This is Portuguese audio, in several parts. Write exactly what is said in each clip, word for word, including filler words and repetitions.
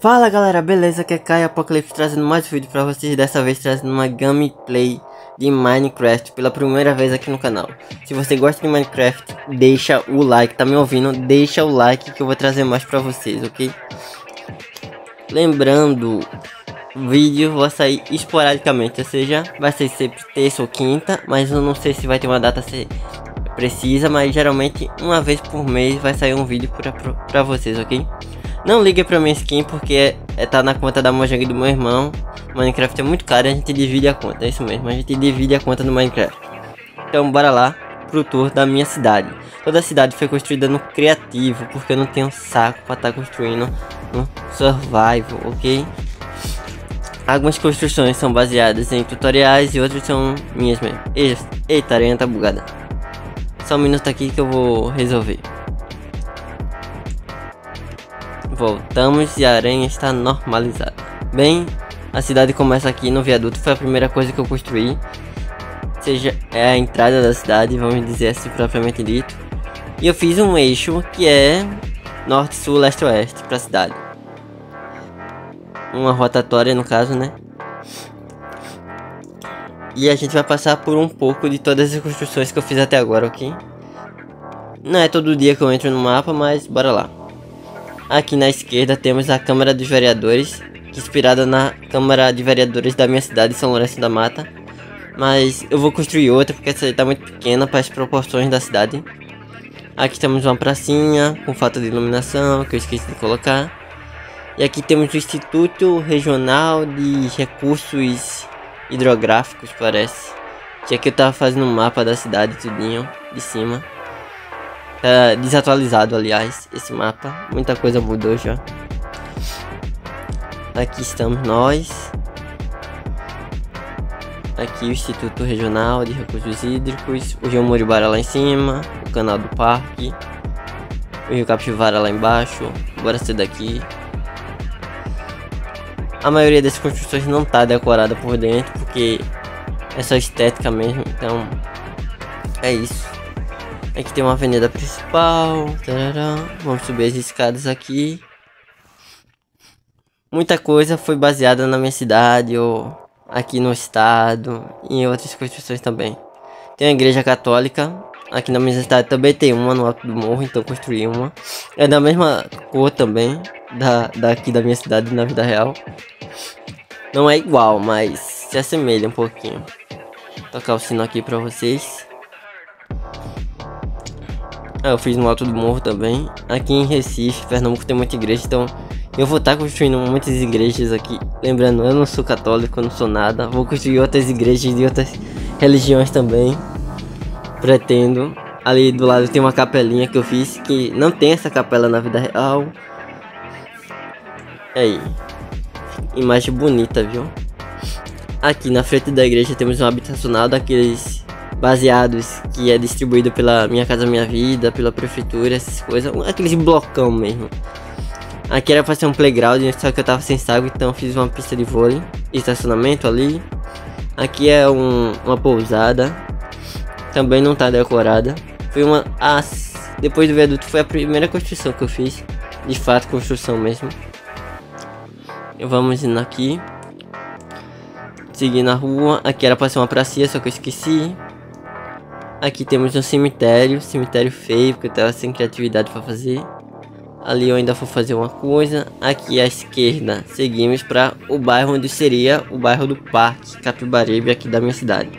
Fala galera, beleza? Aqui é Kaio Apocalypse trazendo mais um vídeo pra vocês, dessa vez trazendo uma gameplay de Minecraft pela primeira vez aqui no canal. Se você gosta de Minecraft, deixa o like, tá me ouvindo? Deixa o like que eu vou trazer mais pra vocês, ok? Lembrando, o vídeo vai sair esporadicamente, ou seja, vai ser sempre terça ou quinta, mas eu não sei se vai ter uma data precisa, mas geralmente uma vez por mês vai sair um vídeo pra, pra, pra vocês, ok? Não liga pra minha skin porque é, é, tá na conta da Mojang do meu irmão. Minecraft é muito caro e a gente divide a conta, é isso mesmo, a gente divide a conta do Minecraft. Então bora lá pro tour da minha cidade. Toda a cidade foi construída no criativo, porque eu não tenho saco pra tá construindo no survival, ok? Algumas construções são baseadas em tutoriais e outras são minhas mesmo. Eita, aranha tá bugada. Só um minuto aqui que eu vou resolver. Voltamos e a aranha está normalizada. Bem, a cidade começa aqui no viaduto, foi a primeira coisa que eu construí. Ou seja, é a entrada da cidade, vamos dizer assim propriamente dito. E eu fiz um eixo que é norte, sul, leste, oeste para a cidade. Uma rotatória no caso, né? E a gente vai passar por um pouco de todas as construções que eu fiz até agora, ok? Não é todo dia que eu entro no mapa, mas bora lá. Aqui na esquerda temos a Câmara dos Vereadores, inspirada na Câmara de Vereadores da minha cidade, São Lourenço da Mata. Mas eu vou construir outra porque essa aí tá muito pequena para as proporções da cidade. Aqui temos uma pracinha com falta de iluminação que eu esqueci de colocar. E aqui temos o Instituto Regional de Recursos Hidrográficos, parece. Que aqui eu tava fazendo um mapa da cidade, tudinho, de cima. Tá desatualizado, aliás, esse mapa. Muita coisa mudou já. Aqui estamos nós. Aqui o Instituto Regional de Recursos Hídricos. O Rio Muribara lá em cima. O canal do parque. O Rio Capivara lá embaixo. Bora ser daqui. A maioria das construções não tá decorada por dentro, porque é só estética mesmo, então é isso. Aqui tem uma avenida principal, tarará. Vamos subir as escadas aqui. Muita coisa foi baseada na minha cidade, ou aqui no estado, e em outras construções também. Tem a igreja católica, aqui na minha cidade também tem uma no alto do morro, então construí uma. É da mesma cor também, da, daqui da minha cidade na vida real. Não é igual, mas se assemelha um pouquinho. Vou tocar o sino aqui pra vocês. Ah, eu fiz no alto do morro também. Aqui em Recife, Pernambuco, tem muita igreja, então eu vou estar construindo muitas igrejas aqui. Lembrando, eu não sou católico, eu não sou nada. Vou construir outras igrejas de outras religiões também. Pretendo. Ali do lado tem uma capelinha que eu fiz, que não tem essa capela na vida real. Aí, imagem bonita, viu? Aqui na frente da igreja temos um habitacional daqueles baseados, que é distribuído pela Minha Casa Minha Vida, pela prefeitura, essas coisas, aqueles blocão mesmo. Aqui era pra ser um playground, só que eu tava sem saco, então fiz uma pista de vôlei, estacionamento ali. Aqui é um, uma pousada, também não tá decorada. Foi uma, as, depois do viaduto foi a primeira construção que eu fiz, de fato construção mesmo. Vamos indo aqui, seguindo a rua. Aqui era pra ser uma pracinha, só que eu esqueci. Aqui temos um cemitério, cemitério feio, porque eu tava sem criatividade pra fazer. Ali eu ainda vou fazer uma coisa. Aqui à esquerda, seguimos pra o bairro onde seria o bairro do Parque Capibaribe, aqui da minha cidade.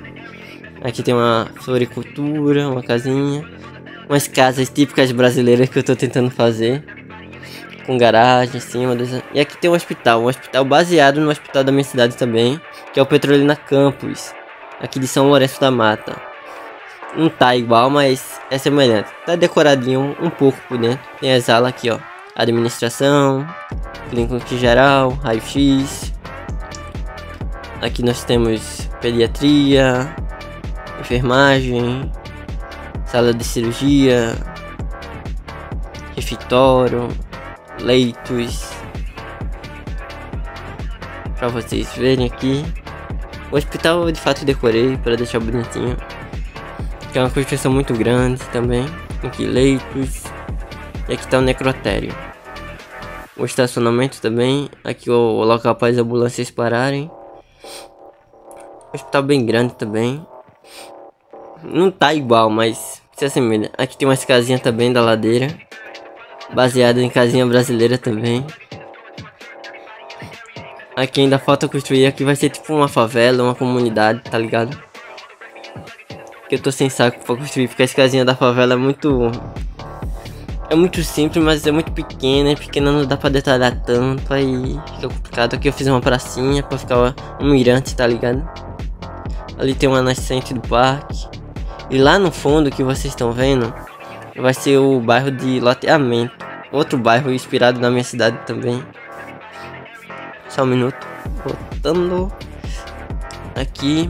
Aqui tem uma floricultura, uma casinha. Umas casas típicas brasileiras que eu tô tentando fazer. Com garagem em cima. Dos... E aqui tem um hospital, um hospital baseado no hospital da minha cidade também. Que é o Petrolina Campus, aqui de São Lourenço da Mata. Não tá igual, mas é semelhante. Tá decoradinho um pouco por dentro. Tem as alas aqui, ó. Administração, clínica geral, raio-x. Aqui nós temos pediatria, enfermagem, sala de cirurgia, refeitório, leitos. Pra vocês verem aqui. O hospital eu de fato decorei para deixar bonitinho. Que é uma construção muito grande também. Aqui leitos. E aqui tá o necrotério. o estacionamento também. Aqui o local para as ambulâncias pararem. O hospital bem grande também. Não tá igual, mas se assemelha. Aqui tem umas casinhas também da ladeira, baseada em casinha brasileira também. Aqui ainda falta construir. Aqui vai ser tipo uma favela, uma comunidade, tá ligado? Que eu tô sem saco pra construir, porque as casinhas da favela é muito... é muito simples, mas é muito pequena. É pequena, não dá pra detalhar tanto. Aí fica complicado. Aqui eu fiz uma pracinha pra ficar um mirante, tá ligado? Ali tem uma nascente do parque. E lá no fundo, que vocês estão vendo, vai ser o bairro de loteamento. Outro bairro inspirado na minha cidade também. Só um minuto. Voltando. Aqui.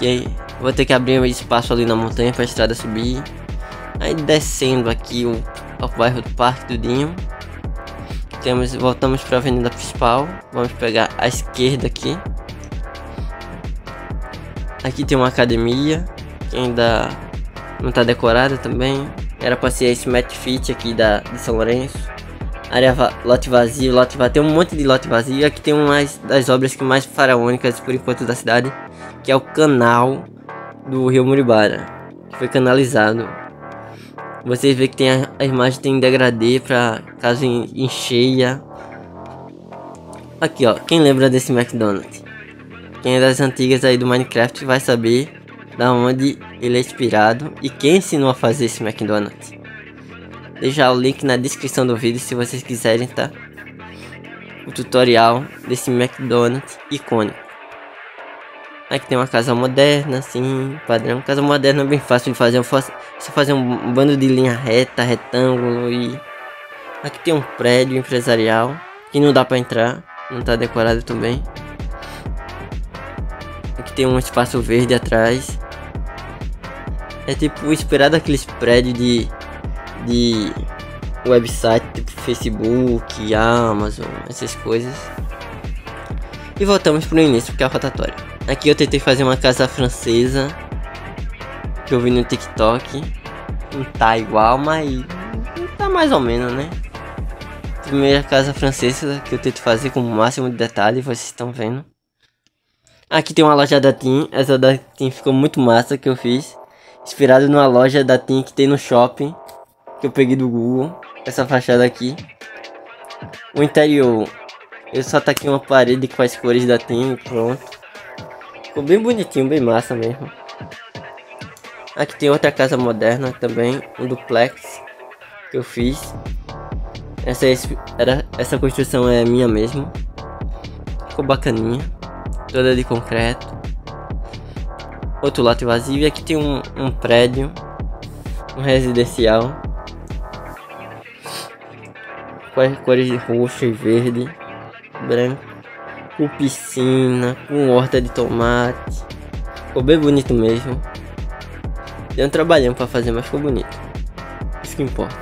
E aí, vou ter que abrir um espaço ali na montanha pra estrada subir. Aí descendo aqui o, o bairro do Parque do Dinho. Temos, voltamos pra avenida principal. Vamos pegar a esquerda aqui. Aqui tem uma academia, que ainda não tá decorada também. Era pra ser esse Met Fit aqui da, de São Lourenço. Área va lote vazio, lote vazio, tem um monte de lote vazio. Aqui tem uma das obras que mais faraônicas por enquanto da cidade, que é o canal do Rio Muribara, que foi canalizado. Vocês veem que tem a, a imagem tem degradê pra caso encheia. Aqui ó, quem lembra desse McDonald's? Quem é das antigas aí do Minecraft vai saber da onde ele é inspirado e quem ensinou a fazer esse McDonald's. Deixar o link na descrição do vídeo se vocês quiserem, tá? O tutorial desse McDonald's icônico. Aqui tem uma casa moderna, assim, padrão. Casa moderna é bem fácil de fazer, eu faço, só fazer um bando de linha reta, retângulo e... Aqui tem um prédio empresarial que não dá pra entrar, não tá decorado também. Tem um espaço verde atrás. É tipo inspirado aqueles prédios de, de website tipo Facebook, Amazon, essas coisas. E voltamos pro início, porque é a rotatória. Aqui eu tentei fazer uma casa francesa que eu vi no TikTok. Não tá igual, mas tá mais ou menos, né? Primeira casa francesa que eu tento fazer com o máximo de detalhe, vocês estão vendo. Aqui tem uma loja da Tim. Essa da Tim ficou muito massa que eu fiz, inspirado numa loja da Tim que tem no shopping, que eu peguei do Google. Essa fachada aqui. O interior, eu só taquei uma parede com as cores da Tim e pronto. Ficou bem bonitinho, bem massa mesmo. Aqui tem outra casa moderna também, um duplex que eu fiz. Essa, era, essa construção é minha mesmo. Ficou bacaninha, toda de concreto. Outro lote vazio. E aqui tem um, um prédio, um residencial, com as cores de roxo e verde, branco, com piscina, com horta de tomate. Ficou bem bonito mesmo. Deu um trabalhão pra fazer, mas ficou bonito. Isso que importa.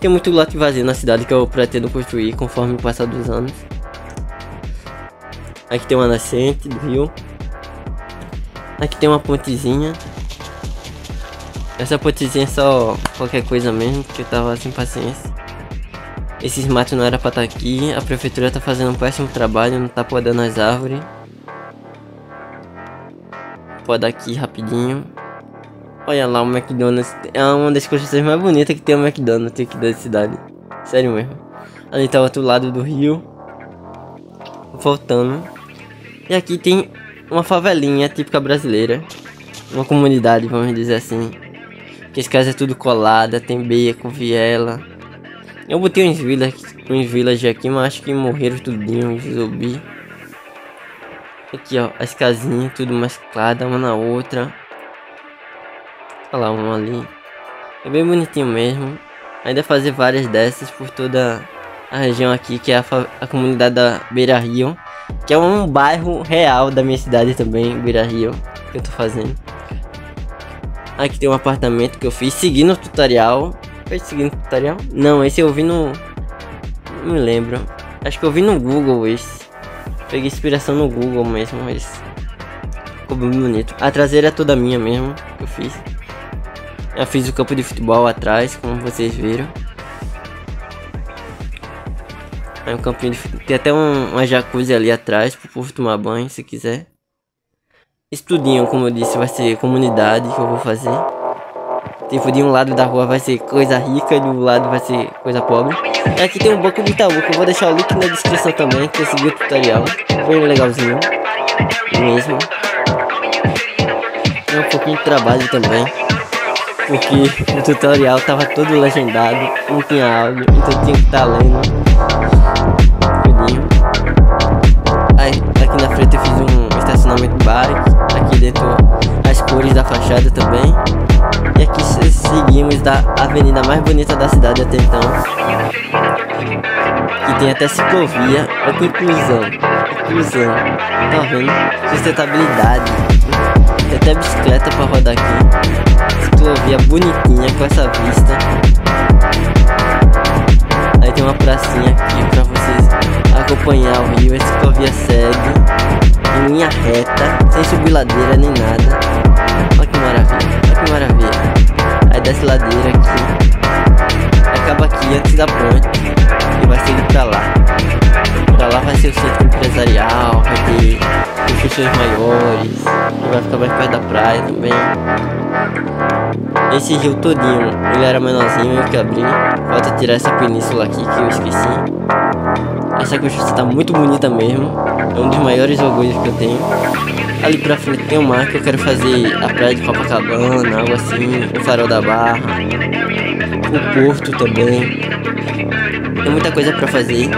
Tem muito lote vazio na cidade que eu pretendo construir conforme o passar dos anos. Aqui tem uma nascente do rio. Aqui tem uma pontezinha. Essa pontezinha é só qualquer coisa mesmo, porque eu tava sem paciência. Esses matos não era pra estar aqui. A prefeitura tá fazendo um péssimo trabalho, não tá podando as árvores. Poda aqui rapidinho. Olha lá o McDonald's. É uma das construções mais bonitas que tem o McDonald's aqui da cidade. Sério mesmo. Ali tá o outro lado do rio. Voltando. E aqui tem uma favelinha típica brasileira, uma comunidade, vamos dizer assim, que as casas é tudo colada, tem beco, viela. Eu botei uns village, uns village aqui, mas acho que morreram tudinho, uns zumbi. Aqui ó, as casinhas, tudo mesclada uma na outra. Olha lá, uma ali. É bem bonitinho mesmo. Ainda fazer várias dessas por toda a região aqui, que é a, a comunidade da Beira Rio, que é um bairro real da minha cidade também, Beira Rio, que eu tô fazendo. Aqui tem um apartamento que eu fiz seguindo o tutorial. Foi seguindo o tutorial? Não, esse eu vi no... não me lembro. Acho que eu vi no Google esse. Peguei inspiração no Google mesmo esse. Ficou bem bonito. A traseira é toda minha mesmo, que eu fiz. Eu fiz o campo de futebol atrás, como vocês viram. Aí um campinho de futebol. Tem até um, uma jacuzzi ali atrás pro povo tomar banho, se quiser. Estudinho, como eu disse, vai ser comunidade que eu vou fazer. Tipo, de um lado da rua vai ser coisa rica, do lado vai ser coisa pobre. E aqui tem um banco de Itaú, que eu vou deixar o link na descrição também, que eu segui o tutorial. Bem legalzinho. Mesmo. É um pouquinho de trabalho também, porque o tutorial tava todo legendado, não tinha áudio, então tinha que estar lendo. Aí, aqui na frente eu fiz um estacionamento de bike, aqui dentro as cores da fachada também. E aqui seguimos da avenida mais bonita da cidade até então, que tem até ciclovia. Olha que inclusão, inclusão, tá vendo? Sustentabilidade, tem até bicicleta pra rodar aqui, ciclovia bonitinha com essa vista. Aí tem uma pracinha aqui pra vocês acompanhar o rio, a ciclovia segue em linha reta, sem subir ladeira nem nada. Olha que maravilha, olha que maravilha. Aí desce ladeira aqui, acaba aqui antes da ponte e vai seguir pra lá. Pra lá vai ser o centro empresarial, vai ter construções maiores, e vai ficar mais perto da praia também. Esse rio todinho, ele era menorzinho, eu que abri. Falta tirar essa península aqui que eu esqueci. Essa construção tá muito bonita mesmo, é um dos maiores orgulhos que eu tenho. Ali pra frente tem o mar, que eu quero fazer a praia de Copacabana, algo assim, o farol da Barra, o porto também. Tem muita coisa pra fazer.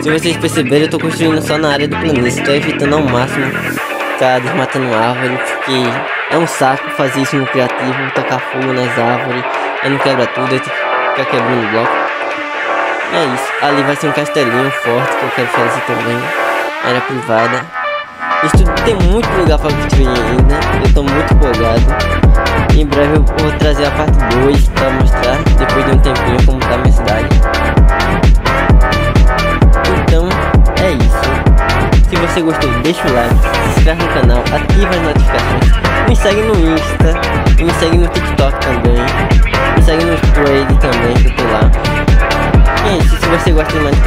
Se vocês perceberem, eu tô construindo só na área do planície, tô evitando ao máximo ficar desmatando árvore, porque é um saco fazer isso no criativo, tocar fogo nas árvores, aí não quebra tudo, aí tem que ficar quebrando bloco. É isso, ali vai ser um castelinho forte que eu quero fazer também, área privada. Isso tudo tem muito lugar pra construir ainda, eu tô muito empolgado. Em breve eu vou trazer a parte dois pra mostrar, depois de um tempinho, como tá a minha cidade. Então, é isso. Se você gostou, deixa o like, se inscreve no canal, ativa as notificações. Me segue no Insta, me segue no TikTok também, me segue no Trade também, que eu tô lá. E é isso, se você gosta de